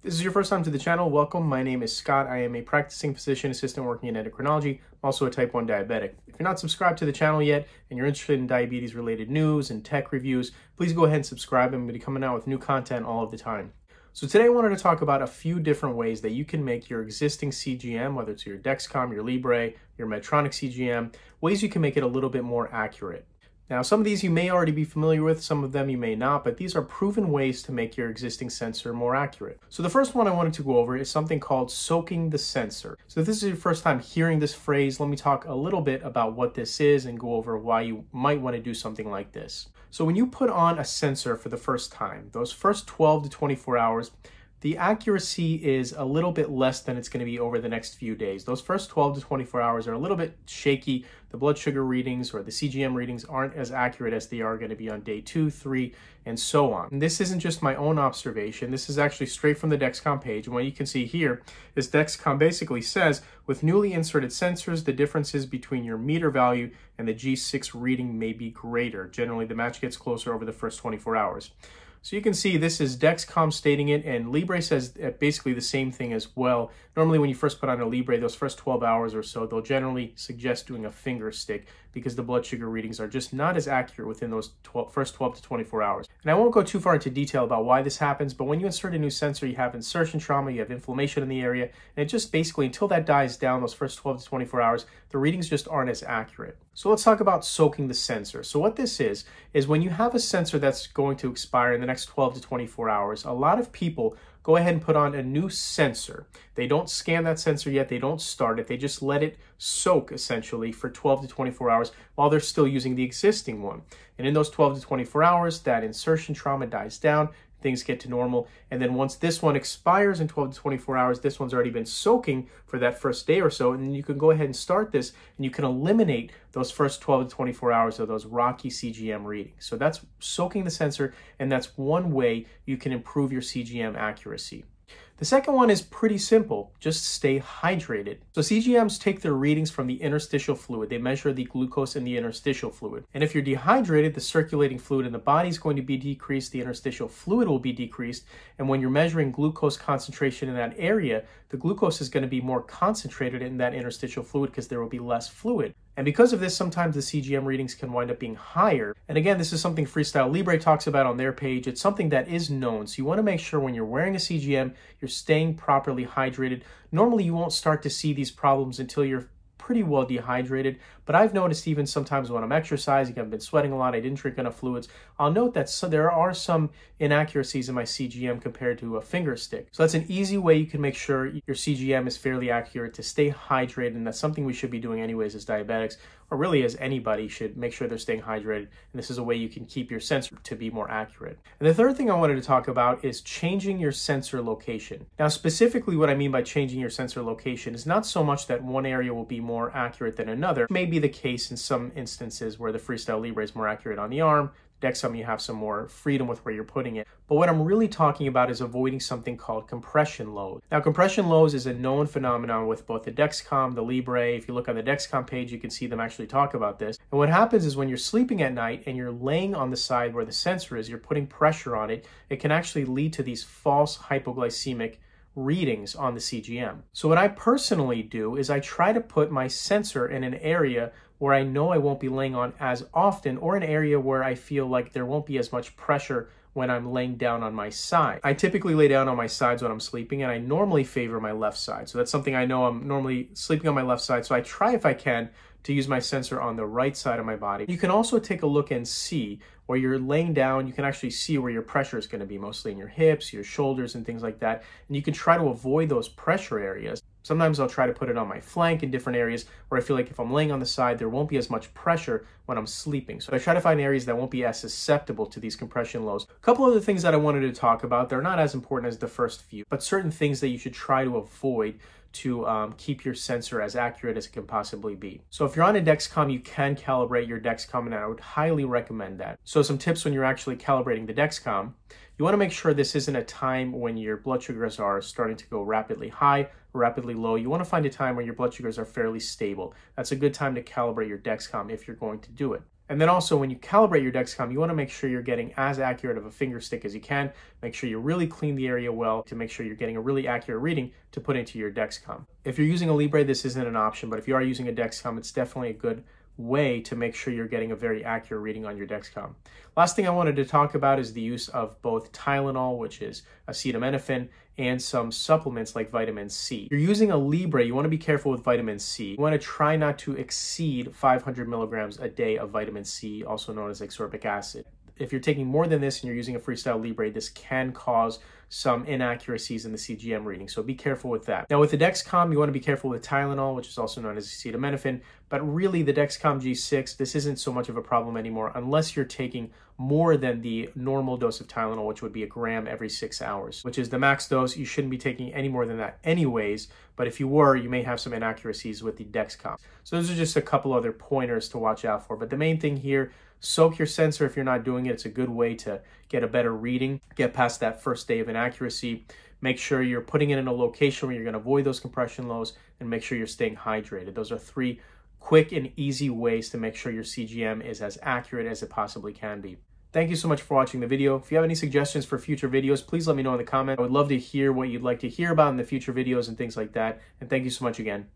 This is your first time to the channel, welcome. My name is Scott. I am a practicing physician assistant working in endocrinology. I'm also a type 1 diabetic. If you're not subscribed to the channel yet and you're interested in diabetes related news and tech reviews, please go ahead and subscribe. I'm going to be coming out with new content all of the time. So today I wanted to talk about a few different ways that you can make your existing CGM, whether it's your Dexcom, your Libre, your Medtronic CGM, ways you can make it a little bit more accurate. Now, some of these you may already be familiar with, some of them you may not, but these are proven ways to make your existing sensor more accurate. So the first one I wanted to go over is something called soaking the sensor. So if this is your first time hearing this phrase, let me talk a little bit about what this is and go over why you might want to do something like this. So when you put on a sensor for the first time, those first 12 to 24 hours, the accuracy is a little bit less than it's going to be over the next few days. Those first 12 to 24 hours are a little bit shaky. The blood sugar readings or the CGM readings aren't as accurate as they are going to be on day 2, 3, and so on. And this isn't just my own observation. This is actually straight from the Dexcom page. And what you can see here is Dexcom basically says, with newly inserted sensors, the differences between your meter value and the G6 reading may be greater. Generally, the match gets closer over the first 24 hours. So you can see this is Dexcom stating it, and Libre says basically the same thing as well. Normally when you first put on a Libre, those first 12 hours or so, they'll generally suggest doing a finger stick because the blood sugar readings are just not as accurate within those first 12 to 24 hours. And I won't go too far into detail about why this happens, but when you insert a new sensor, you have insertion trauma, you have inflammation in the area, and it just basically, until that dies down those first 12 to 24 hours, the readings just aren't as accurate. So let's talk about soaking the sensor. So what this is when you have a sensor that's going to expire in the next 12 to 24 hours, a lot of people go ahead and put on a new sensor. They don't scan that sensor yet. They don't start it. They just let it soak essentially for 12 to 24 hours while they're still using the existing one. And in those 12 to 24 hours, that insertion trauma dies down, things get to normal. And then once this one expires in 12 to 24 hours, this one's already been soaking for that first day or so. And then you can go ahead and start this and you can eliminate those first 12 to 24 hours of those rocky CGM readings. So that's soaking the sensor, and that's one way you can improve your CGM accuracy. The second one is pretty simple, just stay hydrated. So CGMs take their readings from the interstitial fluid. They measure the glucose in the interstitial fluid. And if you're dehydrated, the circulating fluid in the body is going to be decreased, the interstitial fluid will be decreased, and when you're measuring glucose concentration in that area, the glucose is going to be more concentrated in that interstitial fluid because there will be less fluid. And because of this, sometimes the CGM readings can wind up being higher. And again, this is something Freestyle Libre talks about on their page. It's something that is known. So you want to make sure when you're wearing a CGM, you're staying properly hydrated. Normally, you won't start to see these problems until you're pretty well dehydrated, but I've noticed even sometimes when I'm exercising, I've been sweating a lot, I didn't drink enough fluids, I'll note that there are some inaccuracies in my CGM compared to a finger stick. So that's an easy way you can make sure your CGM is fairly accurate, to stay hydrated, and that's something we should be doing anyways as diabetics, or really as anybody should make sure they're staying hydrated, and this is a way you can keep your sensor to be more accurate. And the third thing I wanted to talk about is changing your sensor location. Now specifically what I mean by changing your sensor location is not so much that one area will be more accurate than another. It may be the case in some instances where the Freestyle Libre is more accurate on the arm. Dexcom, you have some more freedom with where you're putting it. But what I'm really talking about is avoiding something called compression load. Now, compression loads is a known phenomenon with both the Dexcom, the Libre. If you look on the Dexcom page, you can see them actually talk about this. And what happens is when you're sleeping at night and you're laying on the side where the sensor is, you're putting pressure on it, it can actually lead to these false hypoglycemic readings on the CGM. So what I personally do is I try to put my sensor in an area where I know I won't be laying on as often, or an area where I feel like there won't be as much pressure when I'm laying down on my side. I typically lay down on my sides when I'm sleeping, and I normally favor my left side. So that's something I know, I'm normally sleeping on my left side. So I try, if I can, to use my sensor on the right side of my body. You can also take a look and see where you're laying down. You can actually see where your pressure is going to be, mostly in your hips, your shoulders, and things like that. And you can try to avoid those pressure areas. Sometimes I'll try to put it on my flank in different areas where I feel like if I'm laying on the side, there won't be as much pressure when I'm sleeping. So I try to find areas that won't be as susceptible to these compression lows. A couple other things that I wanted to talk about, they're not as important as the first few, but certain things that you should try to avoid to keep your sensor as accurate as it can possibly be. So if you're on a Dexcom, you can calibrate your Dexcom, and I would highly recommend that. So some tips when you're actually calibrating the Dexcom, you want to make sure this isn't a time when your blood sugars are starting to go rapidly high, rapidly low. You want to find a time when your blood sugars are fairly stable. That's a good time to calibrate your Dexcom if you're going to do it. And then also when you calibrate your Dexcom, you want to make sure you're getting as accurate of a finger stick as you can. Make sure you really clean the area well to make sure you're getting a really accurate reading to put into your Dexcom. If you're using a Libre, this isn't an option, but if you are using a Dexcom, it's definitely a good way to make sure you're getting a very accurate reading on your Dexcom. Last thing I wanted to talk about is the use of both Tylenol, which is acetaminophen, and some supplements like vitamin C. If you're using a Libre, you want to be careful with vitamin C. You want to try not to exceed 500 milligrams a day of vitamin C, also known as ascorbic acid. If you're taking more than this and you're using a Freestyle Libre, this can cause some inaccuracies in the CGM reading, so be careful with that. Now with the Dexcom, you want to be careful with Tylenol, which is also known as acetaminophen, but really the Dexcom G6, this isn't so much of a problem anymore unless you're taking more than the normal dose of Tylenol, which would be a gram every 6 hours, which is the max dose. You shouldn't be taking any more than that anyways, but if you were, you may have some inaccuracies with the Dexcom. So those are just a couple other pointers to watch out for, but the main thing here, soak your sensor if you're not doing it. It's a good way to get a better reading, get past that first day of inaccuracy. Make sure you're putting it in a location where you're going to avoid those compression lows, and make sure you're staying hydrated. Those are three quick and easy ways to make sure your CGM is as accurate as it possibly can be. Thank you so much for watching the video. If you have any suggestions for future videos, please let me know in the comments. I would love to hear what you'd like to hear about in the future videos and things like that. And thank you so much again.